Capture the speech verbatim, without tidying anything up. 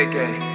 Reggae.